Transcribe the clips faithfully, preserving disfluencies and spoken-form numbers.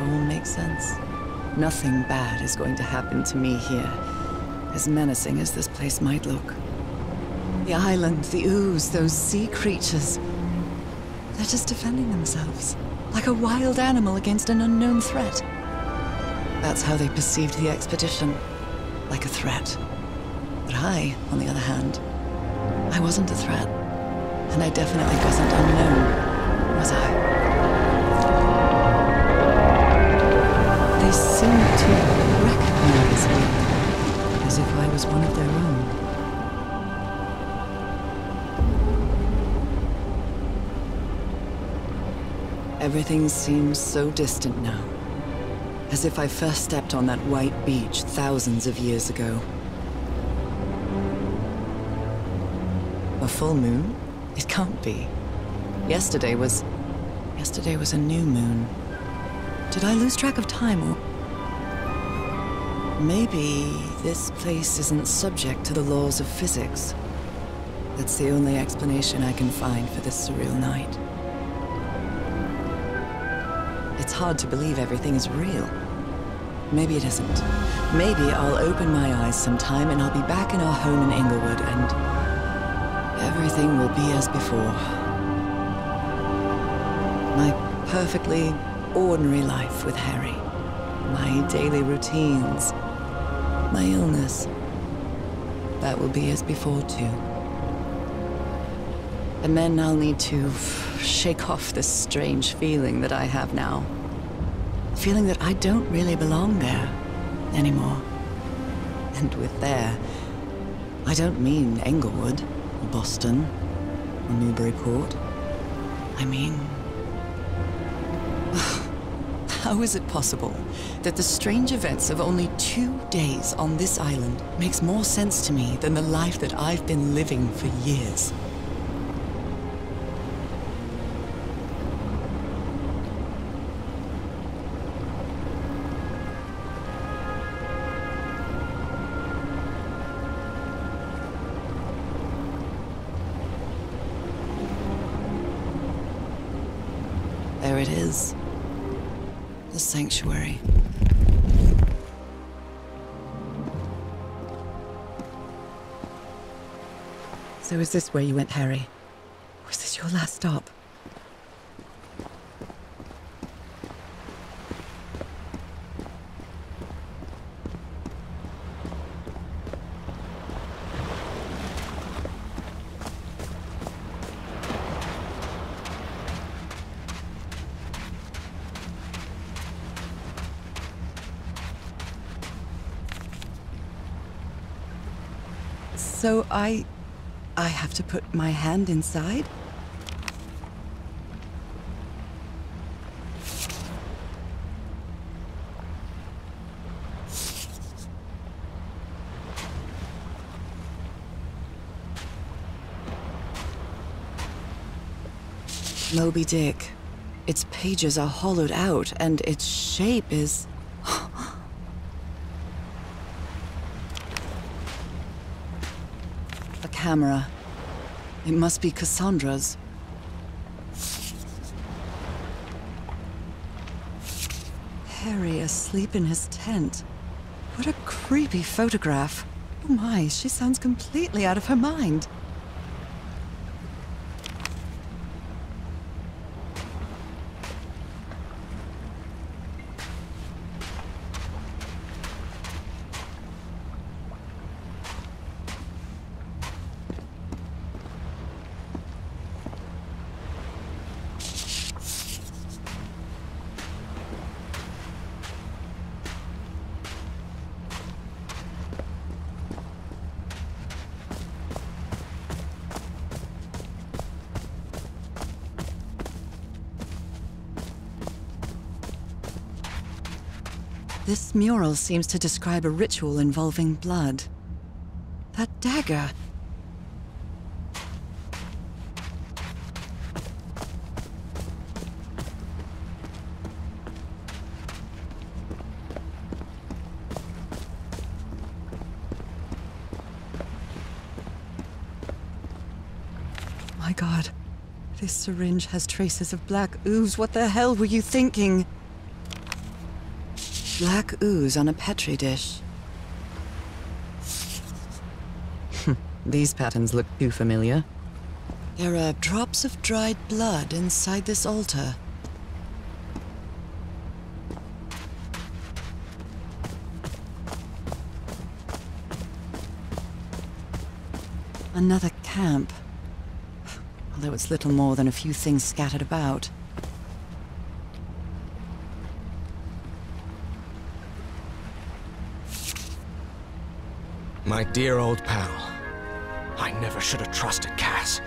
all makes sense. Nothing bad is going to happen to me here, as menacing as this place might look. The island, the ooze, those sea creatures. They're just defending themselves, like a wild animal against an unknown threat. That's how they perceived the expedition, like a threat. But I, on the other hand, I wasn't a threat, and I definitely wasn't unknown, was I? They seemed to recognize me, as if I was one of their own. Everything seems so distant now, as if I first stepped on that white beach thousands of years ago. A full moon? It can't be. Yesterday was... Yesterday was a new moon. Did I lose track of time, or... Maybe this place isn't subject to the laws of physics. That's the only explanation I can find for this surreal night. It's hard to believe everything is real. Maybe it isn't. Maybe I'll open my eyes sometime and I'll be back in our home in Inglewood and everything will be as before. My perfectly ordinary life with Harry. My daily routines. My illness. That will be as before too. And then I'll need to shake off this strange feeling that I have now. Feeling that I don't really belong there anymore. And with there, I don't mean Inglewood, or Boston, or Newburyport. I mean... How is it possible that the strange events of only two days on this island makes more sense to me than the life that I've been living for years? It is the sanctuary. So is this where you went, Harry? Was this your last stop? So I... I have to put my hand inside? Moby Dick. Its pages are hollowed out, and its shape is... Camera. It must be Cassandra's. Harry asleep in his tent. What a creepy photograph. Oh my, she sounds completely out of her mind. This mural seems to describe a ritual involving blood. That dagger. My God, this syringe has traces of black ooze. What the hell were you thinking? Black ooze on a Petri dish. These patterns look too familiar. There are drops of dried blood inside this altar. Another camp, although it's little more than a few things scattered about. My dear old pal, I never should have trusted Cass.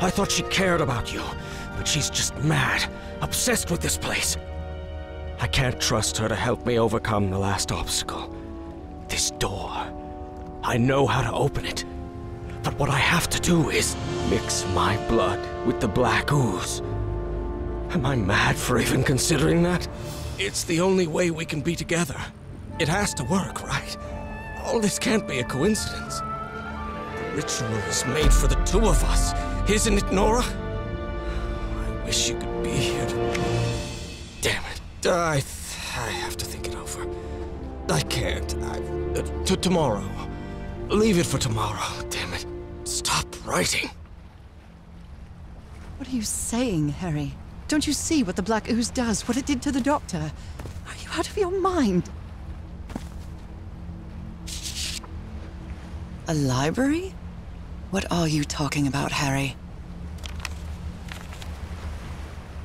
I thought she cared about you, but she's just mad, obsessed with this place. I can't trust her to help me overcome the last obstacle. This door. I know how to open it. But what I have to do is mix my blood with the black ooze. Am I mad for even considering that? It's the only way we can be together. It has to work, right? All this can't be a coincidence. The ritual is made for the two of us, isn't it, Nora? I wish you could be here to... Damn it. I... Th I have to think it over. I can't. I... Uh, to tomorrow. Leave it for tomorrow. Damn it. Stop writing. What are you saying, Harry? Don't you see what the black ooze does, what it did to the doctor? Are you out of your mind? A library? What are you talking about, Harry? It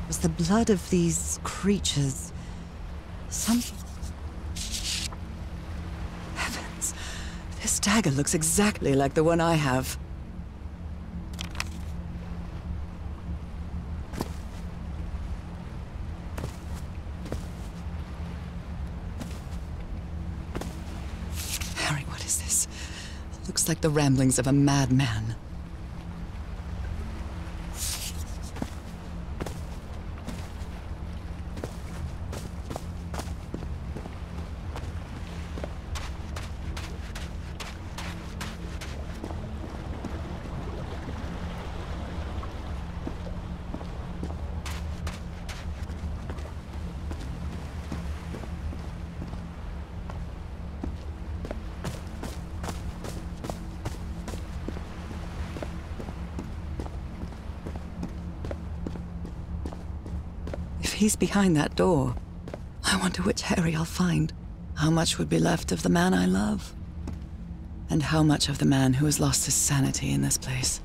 was the blood of these creatures. Some... Heavens. This dagger looks exactly like the one I have. Harry, what is this? It looks like the ramblings of a madman. He's behind that door. I wonder which Harry I'll find. How much would be left of the man I love? And how much of the man who has lost his sanity in this place?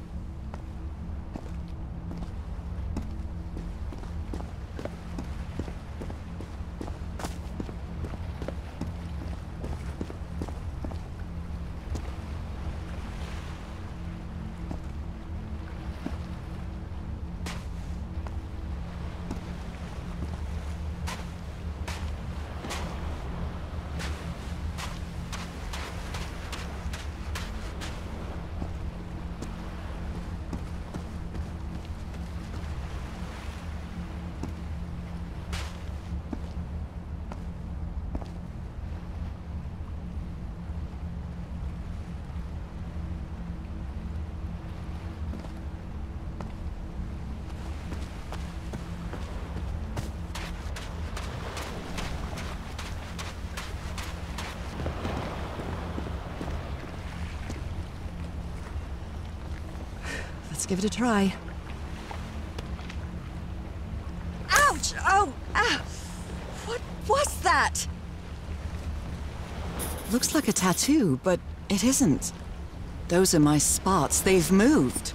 Let's give it a try. Ouch! Oh! Ah! What was that? Looks like a tattoo, but it isn't. Those are my spots. They've moved.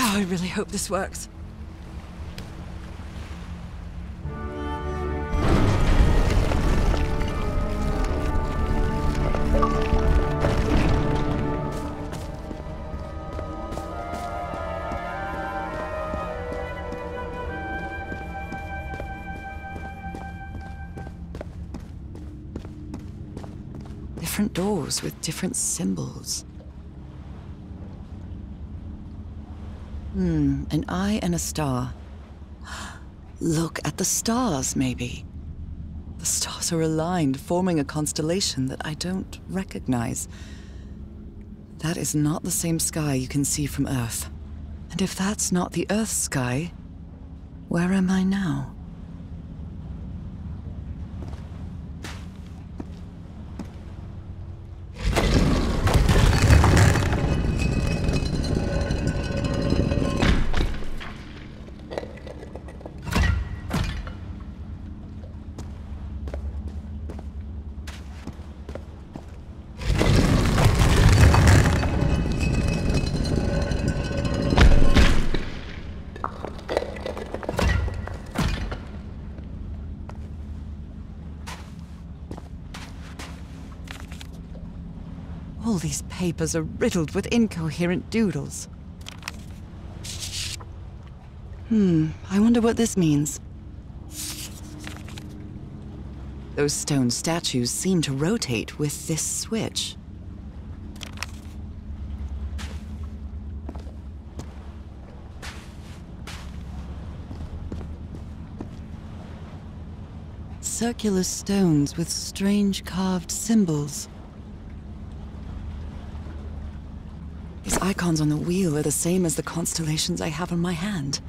I really hope this works. Different doors with different symbols. Hmm, an eye and a star. Look at the stars, maybe. The stars are aligned, forming a constellation that I don't recognize. That is not the same sky you can see from Earth. And if that's not the Earth's sky, where am I now? These papers are riddled with incoherent doodles. Hmm, I wonder what this means. Those stone statues seem to rotate with this switch. Circular stones with strange carved symbols. These icons on the wheel are the same as the constellations I have on my hand.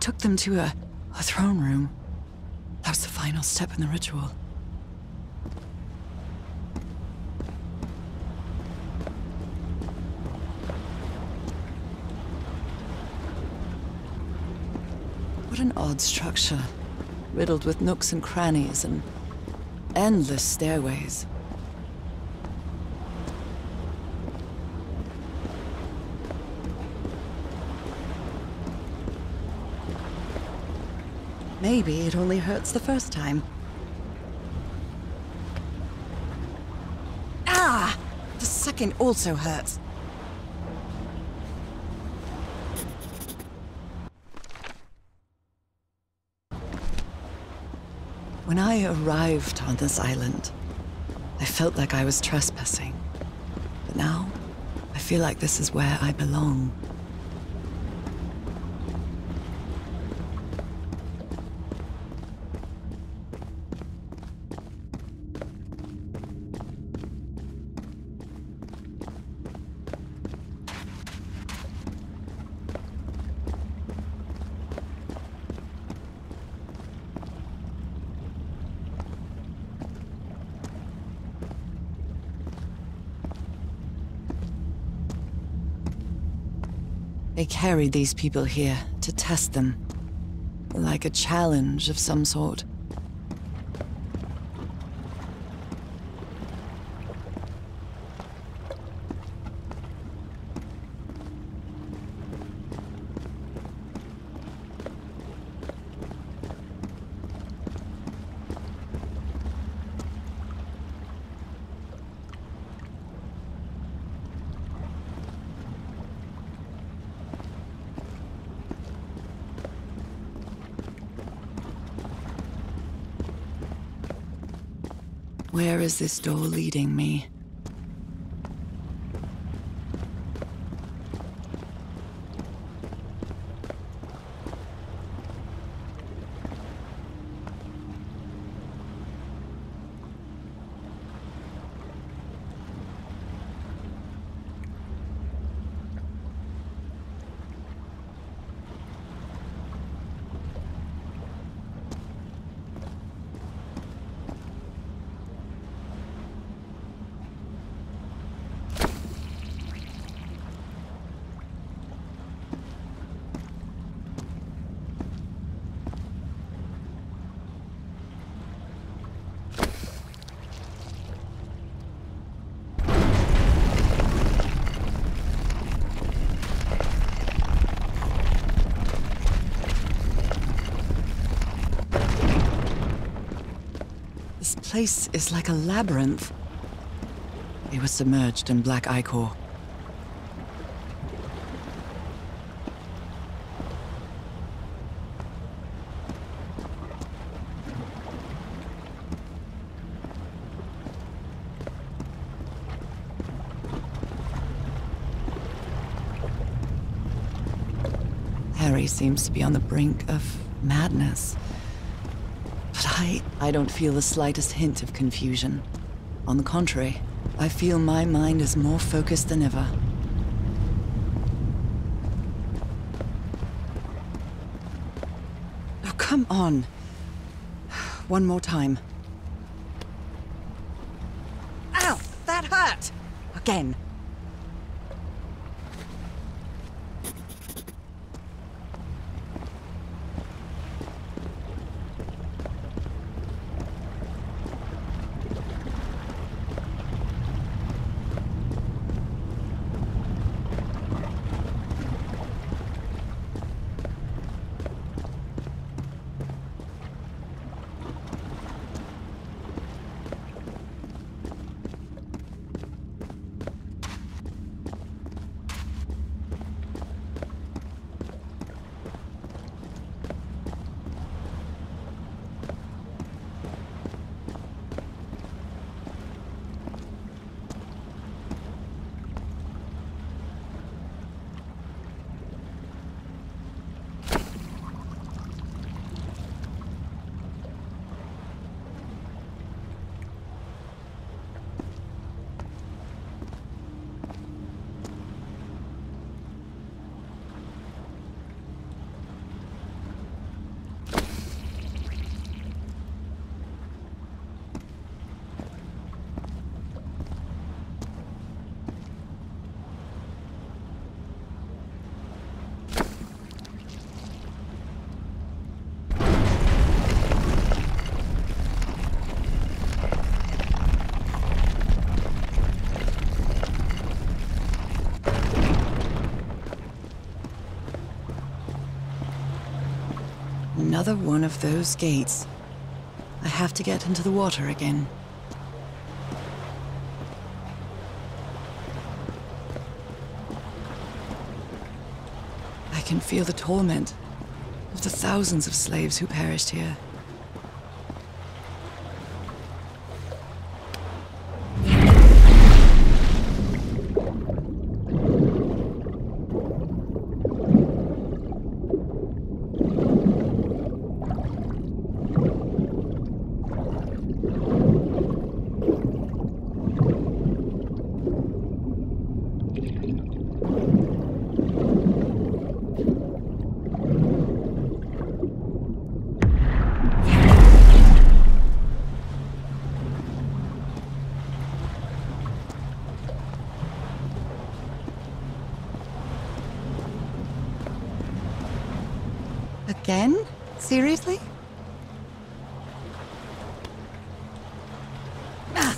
Took them to a, a throne room. That was the final step in the ritual. What an odd structure, riddled with nooks and crannies and endless stairways. Maybe it only hurts the first time. Ah! The second also hurts. When I arrived on this island, I felt like I was trespassing. But now, I feel like this is where I belong. They carried these people here to test them. Like a challenge of some sort. Where is this door leading me? This place is like a labyrinth. They were submerged in black I-Core. Harry seems to be on the brink of madness. I, I don't feel the slightest hint of confusion. On the contrary, I feel my mind is more focused than ever. Oh, come on. One more time. Ow! That hurt! Again. Another one of those gates. I have to get into the water again. I can feel the torment of the thousands of slaves who perished here. Again? Seriously? Ah.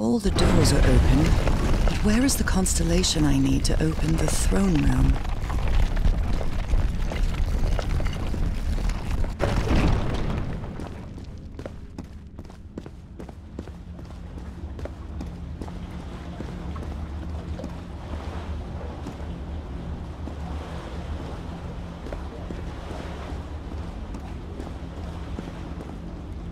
All the doors are open, but where is the constellation I need to open the throne room?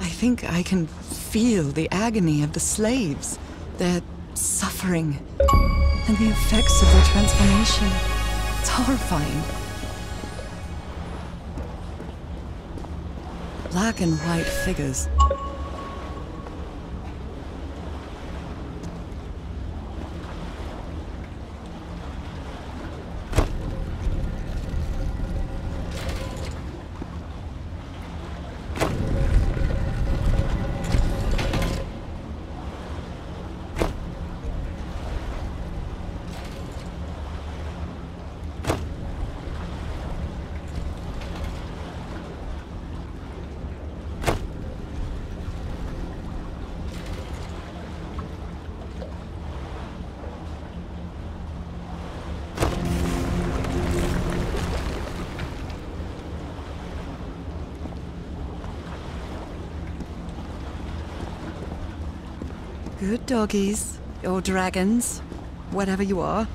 I think I can feel the agony of the slaves. Their suffering, and the effects of their transformation. It's horrifying. Black and white figures. Good doggies, or dragons, whatever you are.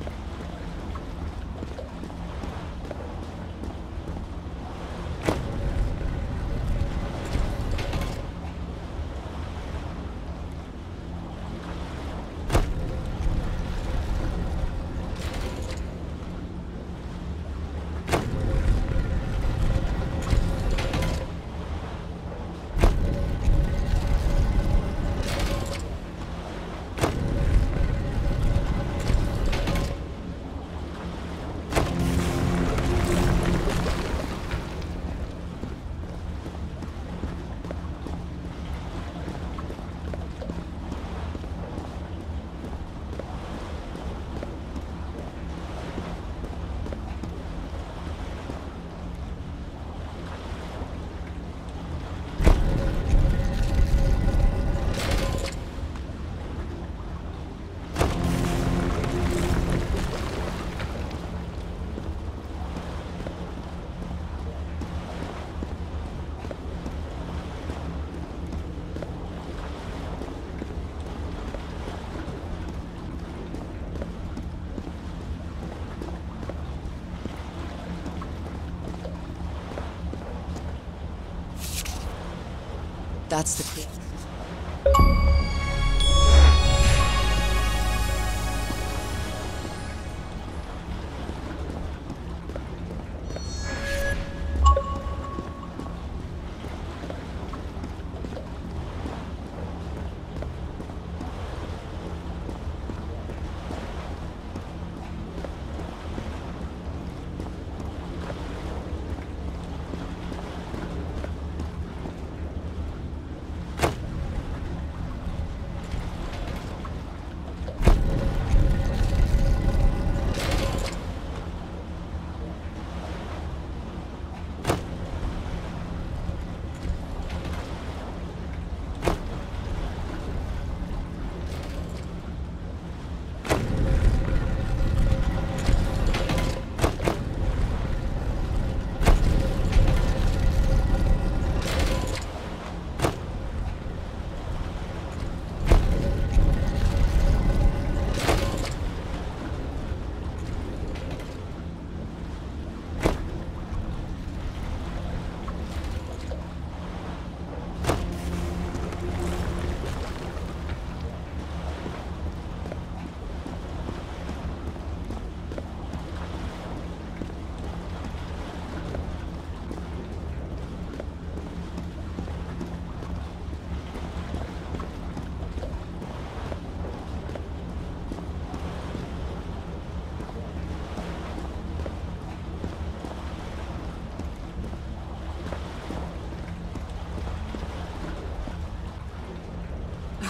That's the clue.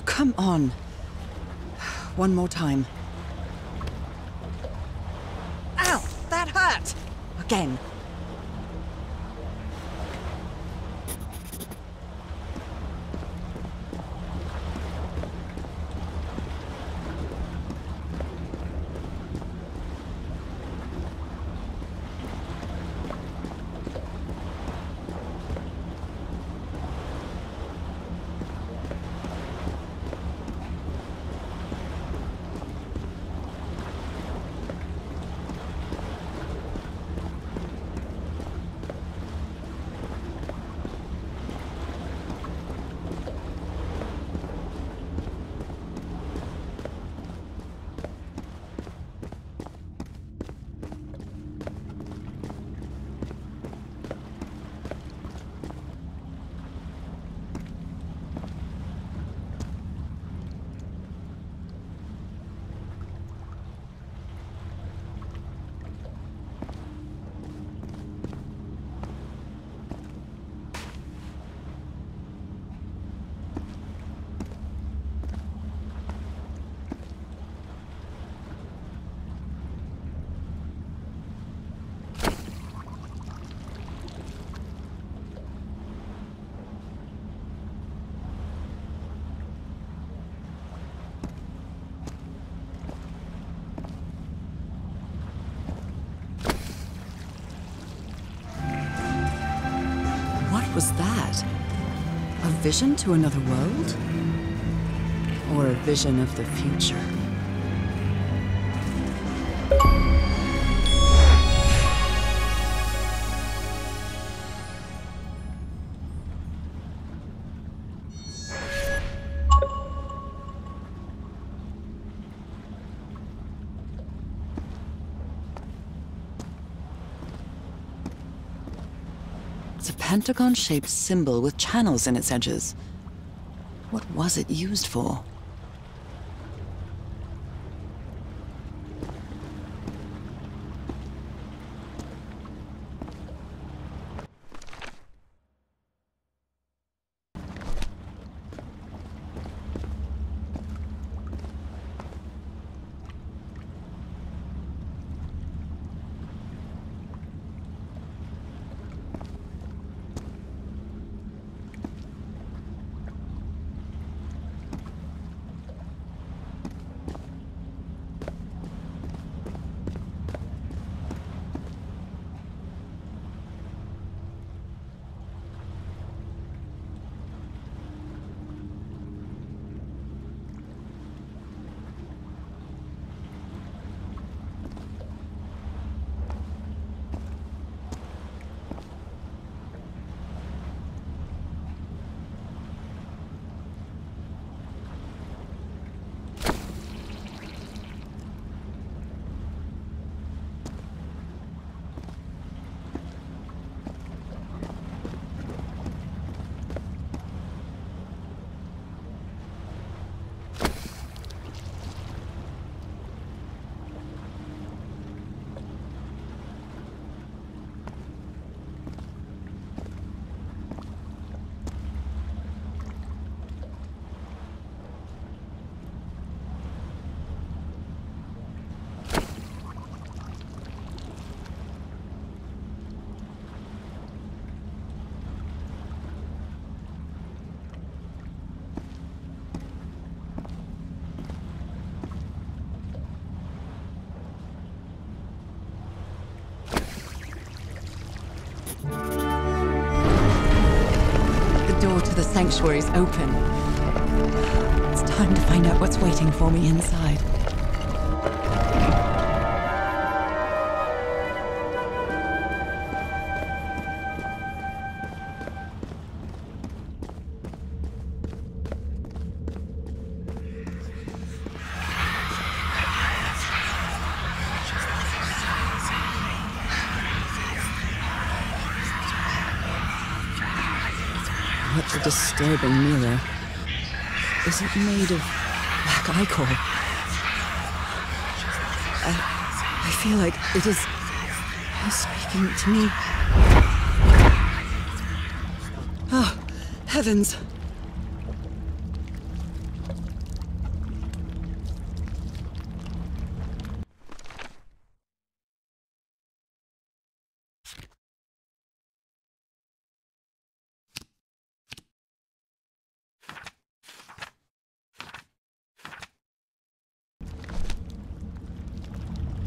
Come on. One more time. Ow! That hurt! Again. Was that a vision to another world? Or a vision of the future? Pentagon-shaped symbol with channels in its edges. What was it used for? The door to the sanctuary is open. It's time to find out what's waiting for me inside. That's a disturbing mirror. Is it made of black I-Core? I, I feel like it is speaking to me. Oh, heavens.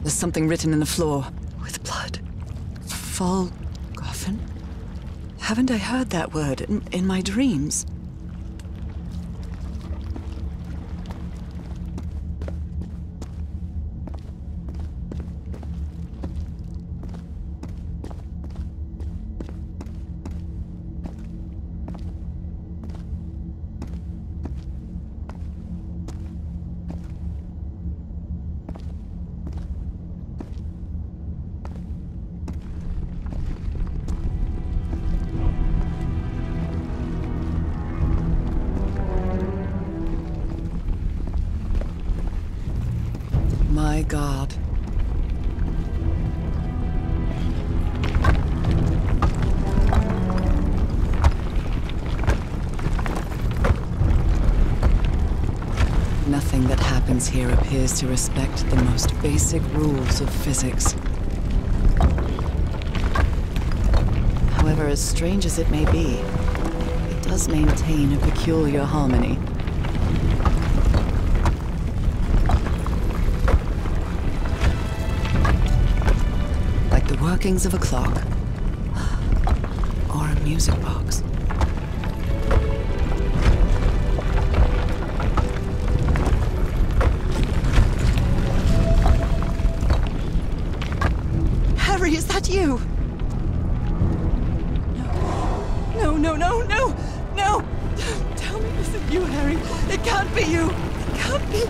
There's something written in the floor. With blood. Falgarfen? Haven't I heard that word in, in my dreams? My God. Nothing that happens here appears to respect the most basic rules of physics. However, as strange as it may be, it does maintain a peculiar harmony. Workings of a clock, or a music box. Harry, is that you? No, no, no, no, no, no! Tell me this is you, Harry. It can't be you. It can't be.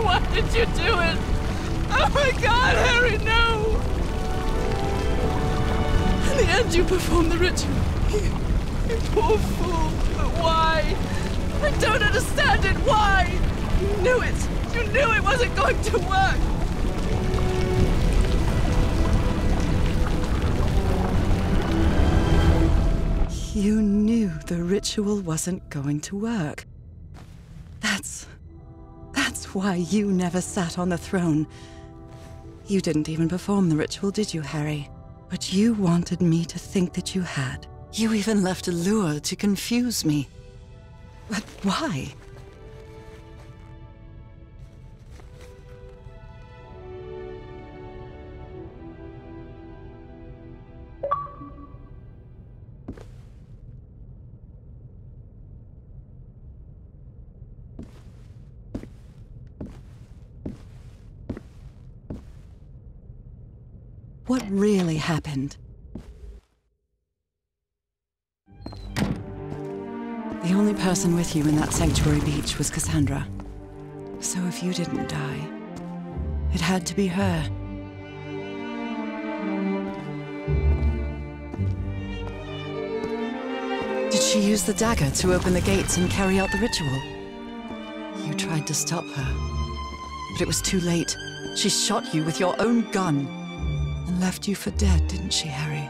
Why did you do it? Oh my God, Harry, no! In the end, you performed the ritual. You, you poor fool. But why? I don't understand it. Why? You knew it. You knew it wasn't going to work. You knew the ritual wasn't going to work. That's... That's why you never sat on the throne. You didn't even perform the ritual, did you, Harry? But you wanted me to think that you had. You even left a lure to confuse me. But why? What really happened? The only person with you in that sanctuary beach was Cassandra. So if you didn't die, it had to be her. Did she use the dagger to open the gates and carry out the ritual? You tried to stop her, but it was too late. She shot you with your own gun. And left you for dead, didn't she, Harry?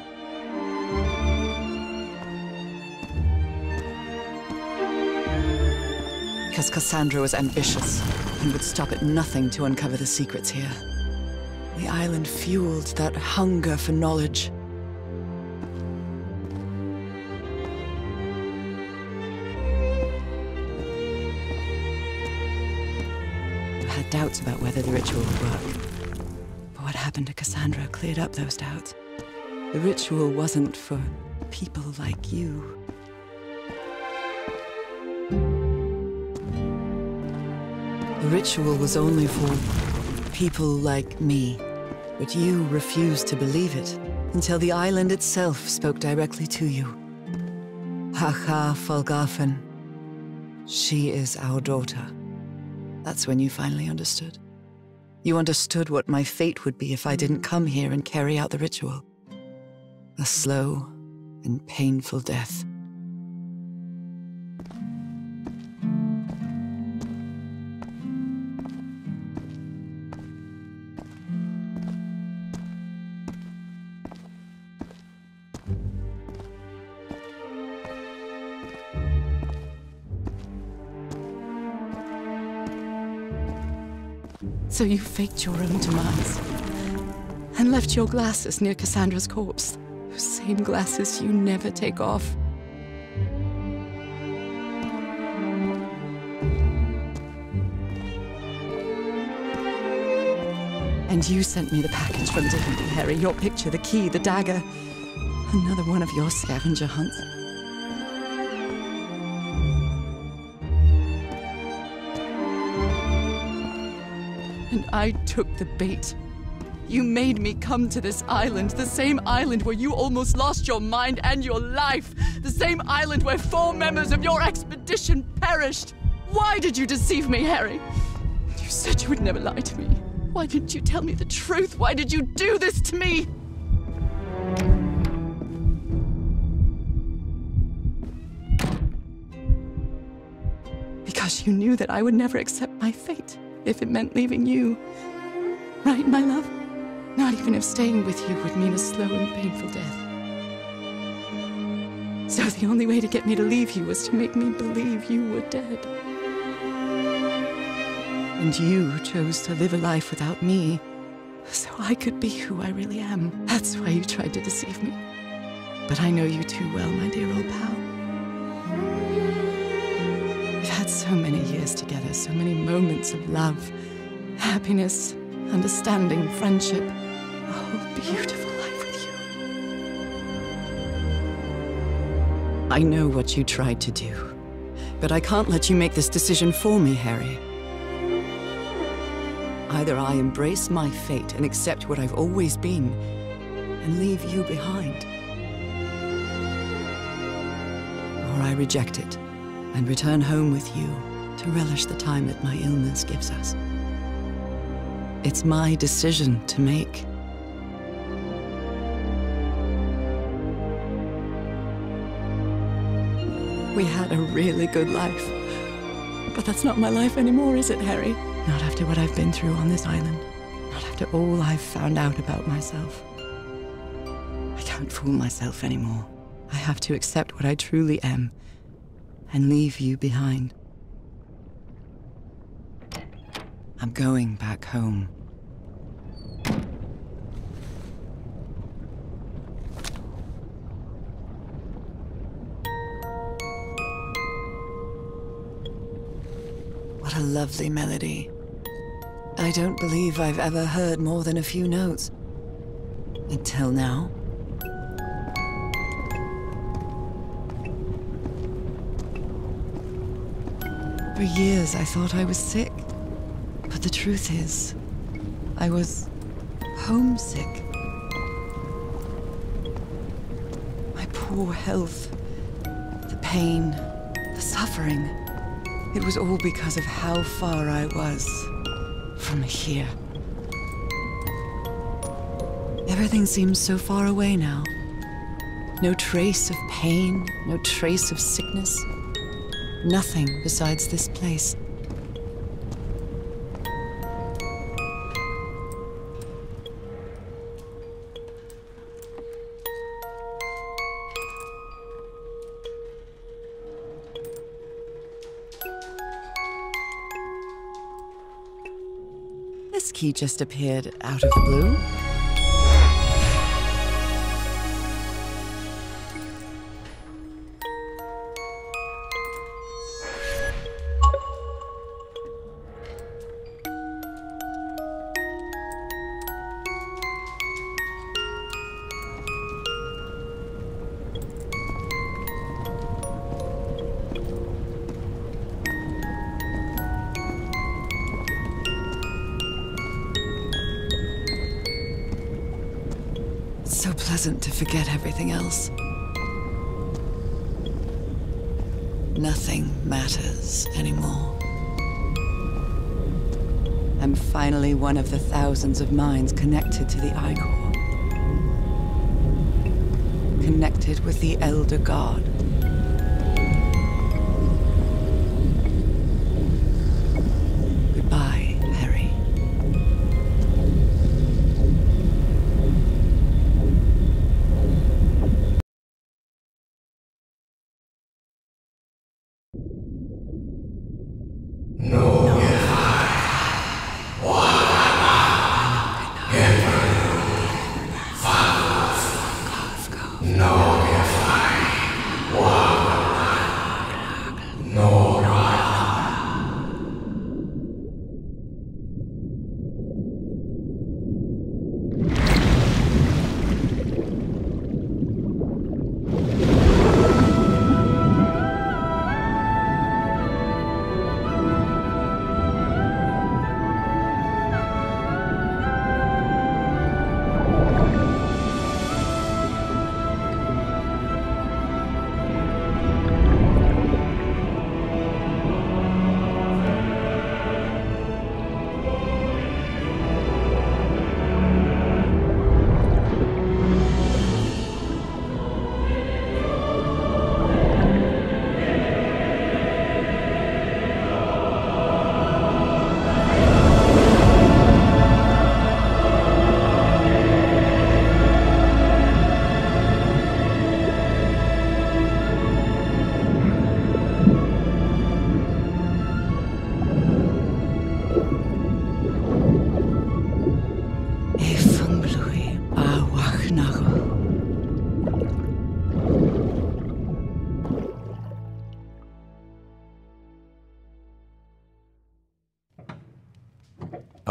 Because Cassandra was ambitious and would stop at nothing to uncover the secrets here. The island fueled that hunger for knowledge. had doubts about whether the ritual would work. But what happened to Cassandra cleared up those doubts. The ritual wasn't for people like you. The ritual was only for people like me. But you refused to believe it until the island itself spoke directly to you. Haha, Falgarfen. She is our daughter. That's when you finally understood. You understood what my fate would be if I didn't come here and carry out the ritual. A slow and painful death. So you faked your own demise, and left your glasses near Cassandra's corpse. Those same glasses you never take off. And you sent me the package from Dimitri, Harry, your picture, the key, the dagger. Another one of your scavenger hunts. And I took the bait. You made me come to this island, the same island where you almost lost your mind and your life, the same island where four members of your expedition perished. Why did you deceive me, Harry? You said you would never lie to me. Why didn't you tell me the truth? Why did you do this to me? Because you knew that I would never accept my fate. If it meant leaving you, right, my love? Not even if staying with you would mean a slow and painful death. So the only way to get me to leave you was to make me believe you were dead. And you chose to live a life without me, so I could be who I really am. That's why you tried to deceive me. But I know you too well, my dear old pal. We've had so many years together, so many moments of love, happiness, understanding, friendship. A whole beautiful life with you. I know what you tried to do, but I can't let you make this decision for me, Harry. Either I embrace my fate and accept what I've always been, and leave you behind, or I reject it and return home with you to relish the time that my illness gives us. It's my decision to make. We had a really good life, but that's not my life anymore, is it, Harry? Not after what I've been through on this island. Not after all I've found out about myself. I can't fool myself anymore. I have to accept what I truly am, and leave you behind. I'm going back home. What a lovely melody. I don't believe I've ever heard more than a few notes. Until now. For years, I thought I was sick, but the truth is, I was homesick. My poor health, the pain, the suffering, it was all because of how far I was from here. Everything seems so far away now. No trace of pain, no trace of sickness. Nothing besides this place. This key just appeared out of the blue. so pleasant to forget everything else. Nothing matters anymore. I'm finally one of the thousands of minds connected to the I-Core. Connected with the Elder God. Goodbye, Harry. No.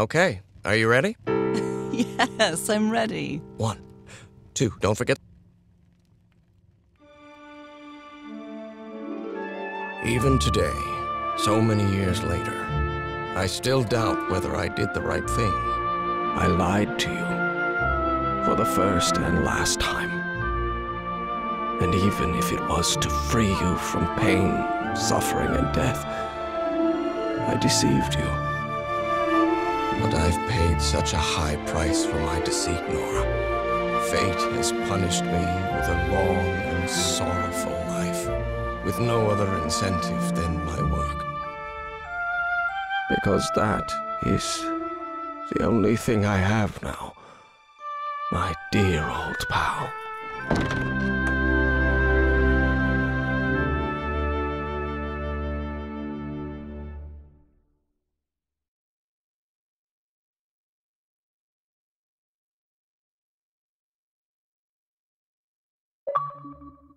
Okay, are you ready? Yes, I'm ready. One, two, don't forget. Even today, so many years later, I still doubt whether I did the right thing. I lied to you for the first and last time. And even if it was to free you from pain, suffering, and death, I deceived you. But I've paid such a high price for my deceit, Nora. Fate has punished me with a long and sorrowful life, with no other incentive than my work. Because that is the only thing I have now, my dear old pal. Thank you.